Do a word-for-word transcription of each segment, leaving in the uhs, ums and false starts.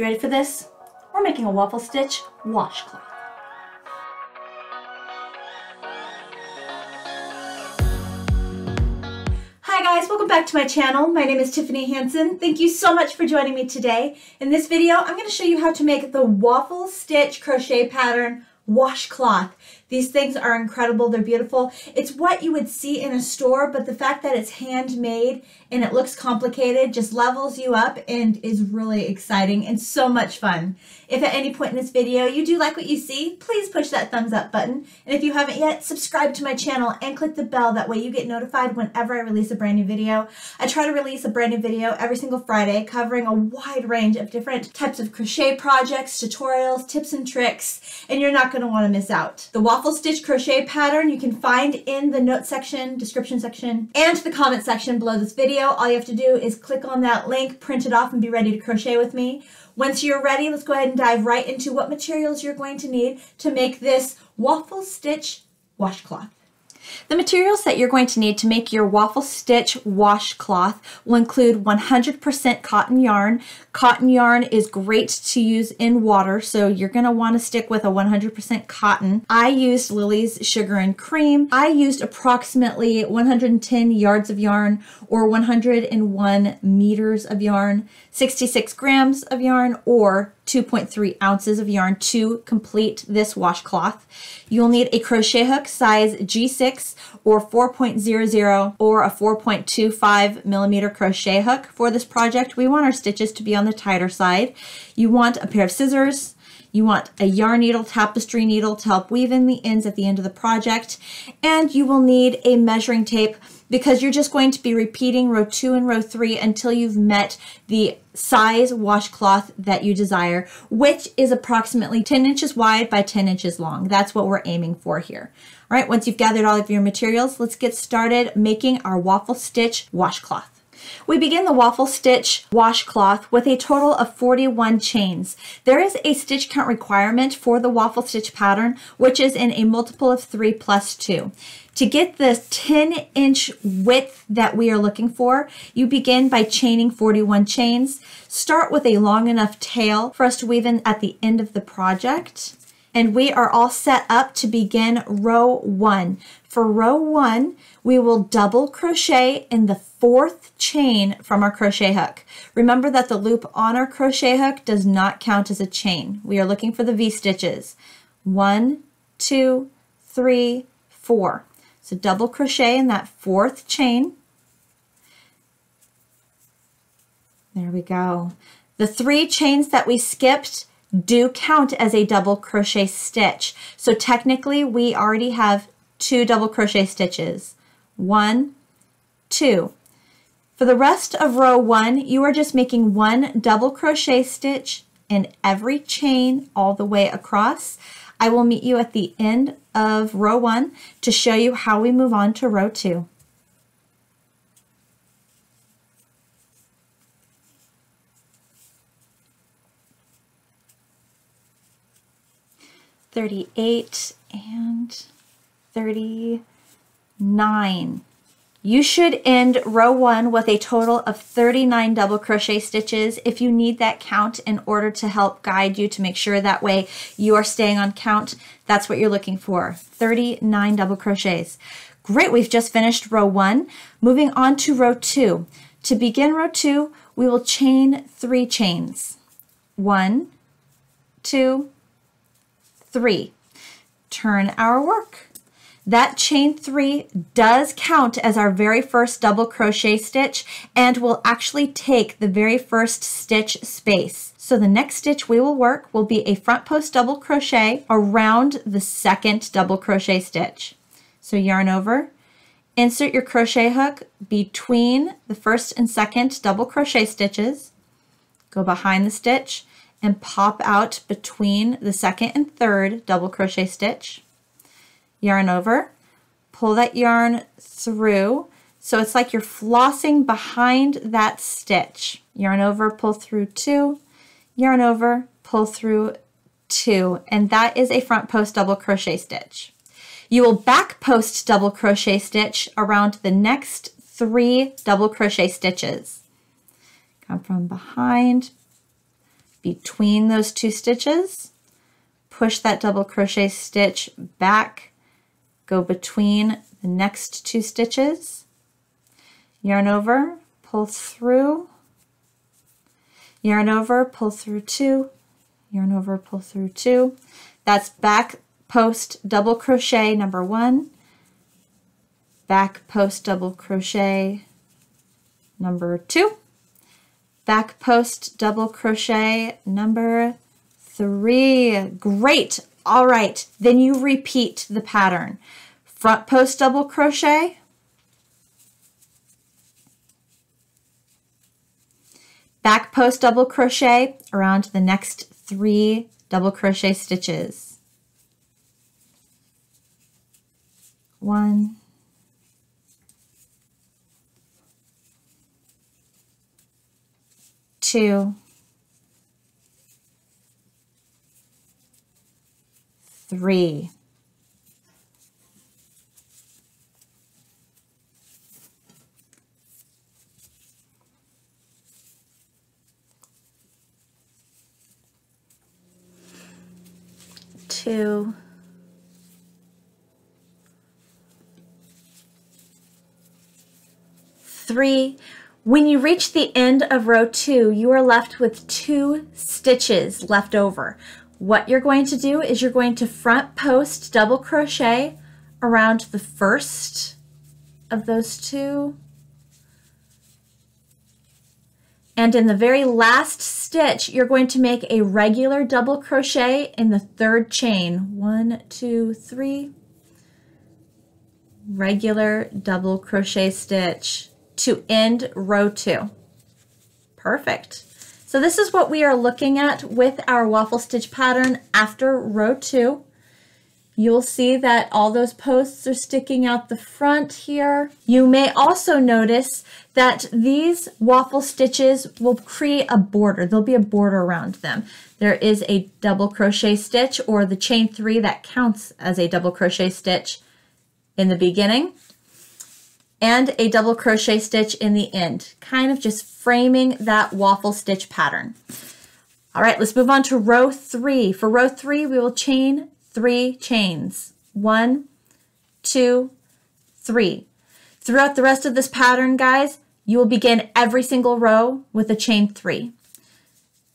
You ready for this? We're making a waffle stitch washcloth. Hi guys, welcome back to my channel. My name is Tiffany Hansen. Thank you so much for joining me today. In this video, I'm going to show you how to make the waffle stitch crochet pattern washcloth. These things are incredible. They're beautiful. It's what you would see in a store, but the fact that it's handmade and it looks complicated just levels you up and is really exciting and so much fun. If at any point in this video you do like what you see, please push that thumbs up button. And if you haven't yet, subscribe to my channel and click the bell. That way you get notified whenever I release a brand new video. I try to release a brand new video every single Friday, covering a wide range of different types of crochet projects, tutorials, tips and tricks, and you're not going to want to miss out. The waffle stitch crochet pattern you can find in the note section, description section, and the comment section below this video. All you have to do is click on that link, print it off, and be ready to crochet with me. Once you're ready, let's go ahead and dive right into what materials you're going to need to make this waffle stitch washcloth. The materials that you're going to need to make your waffle stitch washcloth will include one hundred percent cotton yarn. Cotton yarn is great to use in water, so you're going to want to stick with a one hundred percent cotton. I used Lily's Sugar and Cream. I used approximately one hundred ten yards of yarn, or one hundred one meters of yarn, sixty-six grams of yarn, or two point three ounces of yarn to complete this washcloth. You'll need a crochet hook size G six or four point zero zero or a four point two five millimeter crochet hook. For this project, we want our stitches to be on the tighter side. You want a pair of scissors. You want a yarn needle, tapestry needle to help weave in the ends at the end of the project. And you will need a measuring tape, because you're just going to be repeating row two and row three until you've met the size washcloth that you desire, which is approximately ten inches wide by ten inches long. That's what we're aiming for here. All right, once you've gathered all of your materials, let's get started making our waffle stitch washcloth. We begin the waffle stitch washcloth with a total of forty-one chains. There is a stitch count requirement for the waffle stitch pattern, which is in a multiple of three plus two. To get the ten inch width that we are looking for, you begin by chaining forty-one chains. Start with a long enough tail for us to weave in at the end of the project. And we are all set up to begin row one. For row one, we will double crochet in the fourth chain from our crochet hook. Remember that the loop on our crochet hook does not count as a chain. We are looking for the V stitches. One, two, three, four. So double crochet in that fourth chain. There we go. The three chains that we skipped do count as a double crochet stitch. So technically we already have two double crochet stitches. One, two. For the rest of row one, you are just making one double crochet stitch in every chain all the way across. I will meet you at the end of row one to show you how we move on to row two. thirty-eight and thirty-nine. You should end row one with a total of thirty-nine double crochet stitches. If you need that count in order to help guide you to make sure that way you are staying on count, that's what you're looking for, thirty-nine double crochets. Great, we've just finished row one. Moving on to row two. To begin row two, we will chain three chains. One, two, three. Turn our work. That chain three does count as our very first double crochet stitch and will actually take the very first stitch space. So the next stitch we will work will be a front post double crochet around the second double crochet stitch. So yarn over, insert your crochet hook between the first and second double crochet stitches, go behind the stitch, and pop out between the second and third double crochet stitch. Yarn over, pull that yarn through, so it's like you're flossing behind that stitch. Yarn over, pull through two, yarn over, pull through two, and that is a front post double crochet stitch. You will back post double crochet stitch around the next three double crochet stitches. Come from behind, between those two stitches, push that double crochet stitch back, go between the next two stitches, yarn over, pull through, yarn over, pull through two, yarn over, pull through two. That's back post double crochet number one, back post double crochet number two, back post double crochet number three. Great. All right, then you repeat the pattern. Front post double crochet, back post double crochet around the next three double crochet stitches. One, two, three. Two, three. When you reach the end of row two, you are left with two stitches left over. What you're going to do is you're going to front post double crochet around the first of those two. And in the very last stitch, you're going to make a regular double crochet in the third chain. One, two, three. Regular double crochet stitch to end row two. Perfect. So this is what we are looking at with our waffle stitch pattern after row two. You'll see that all those posts are sticking out the front here. You may also notice that these waffle stitches will create a border. There'll be a border around them. There is a double crochet stitch, or the chain three that counts as a double crochet stitch in the beginning, and a double crochet stitch in the end, kind of just framing that waffle stitch pattern. All right, let's move on to row three. For row three, we will chain three chains. One, two, three. Throughout the rest of this pattern, guys, you will begin every single row with a chain three.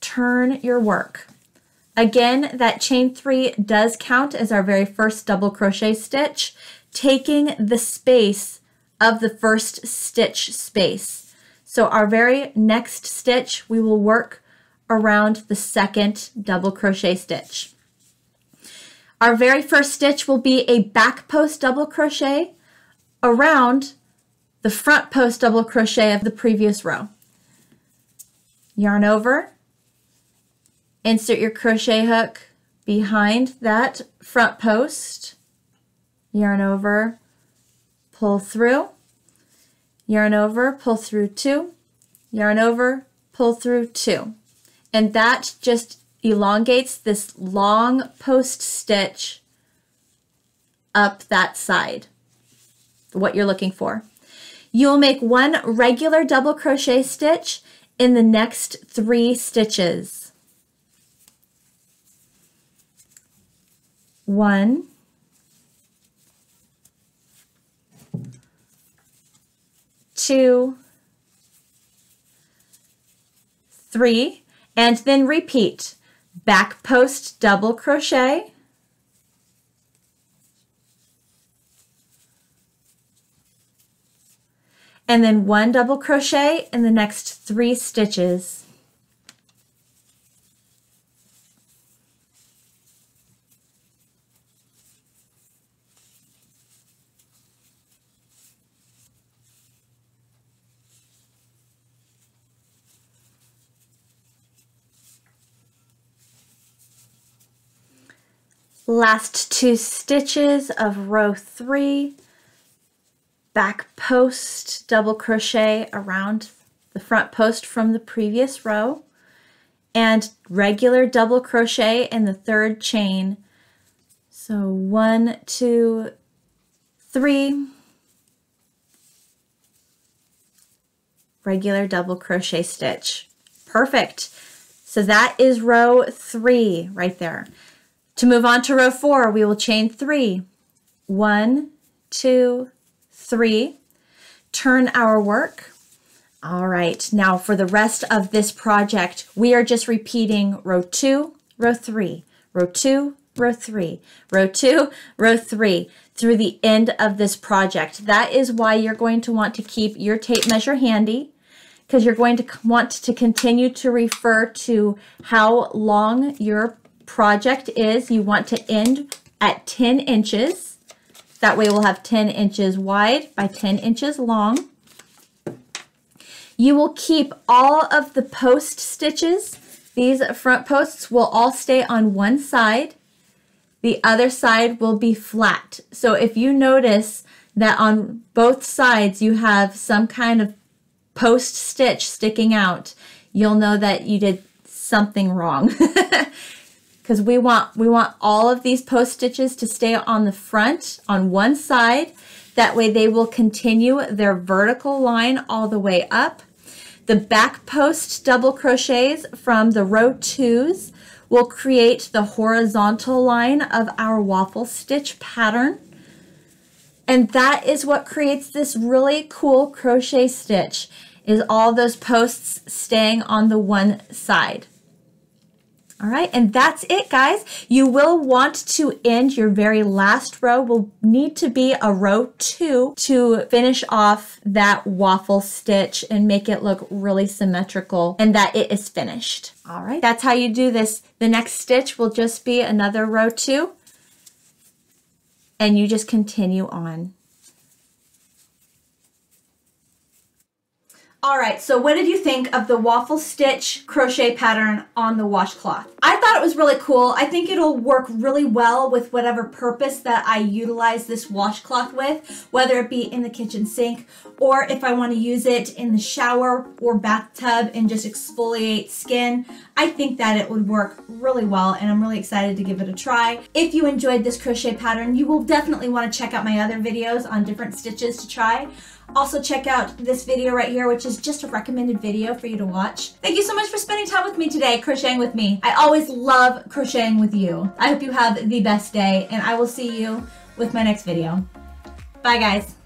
Turn your work. Again, that chain three does count as our very first double crochet stitch, taking the space of the first stitch space. So our very next stitch, we will work around the second double crochet stitch. Our very first stitch will be a back post double crochet around the front post double crochet of the previous row. Yarn over, insert your crochet hook behind that front post, yarn over, pull through, yarn over, pull through two, yarn over, pull through two. And that just elongates this long post stitch up that side, what you're looking for. You'll make one regular double crochet stitch in the next three stitches. One, two, three, and then repeat. Back post double crochet, and then one double crochet in the next three stitches. Last two stitches of row three, back post double crochet around the front post from the previous row, and regular double crochet in the third chain. So one, two, three, regular double crochet stitch. Perfect. So that is row three right there. To move on to row four, we will chain three. One, two, three. Turn our work. All right, now for the rest of this project, we are just repeating row two, row three, row two, row three, row two, row three, through the end of this project. That is why you're going to want to keep your tape measure handy, because you're going to want to continue to refer to how long your project is. You want to end at ten inches. That way we'll have ten inches wide by ten inches long. You will keep all of the post stitches. These front posts will all stay on one side. The other side will be flat. So if you notice that on both sides you have some kind of post stitch sticking out, you'll know that you did something wrong. Because we want, we want all of these post stitches to stay on the front, on one side. That way they will continue their vertical line all the way up. The back post double crochets from the row twos will create the horizontal line of our waffle stitch pattern. And that is what creates this really cool crochet stitch, is all those posts staying on the one side. All right, and that's it, guys. You will want to end your very last row. Will need to be a row two to finish off that waffle stitch and make it look really symmetrical and that it is finished. All right, that's how you do this. The next stitch will just be another row two, and you just continue on. All right, so what did you think of the waffle stitch crochet pattern on the washcloth? I thought it was really cool. I think it'll work really well with whatever purpose that I utilize this washcloth with, whether it be in the kitchen sink or if I want to use it in the shower or bathtub and just exfoliate skin. I think that it would work really well, and I'm really excited to give it a try. If you enjoyed this crochet pattern, you will definitely want to check out my other videos on different stitches to try. Also check out this video right here, which is just a recommended video for you to watch. Thank you so much for spending time with me today, crocheting with me. I always love crocheting with you. I hope you have the best day, and I will see you with my next video. Bye, guys.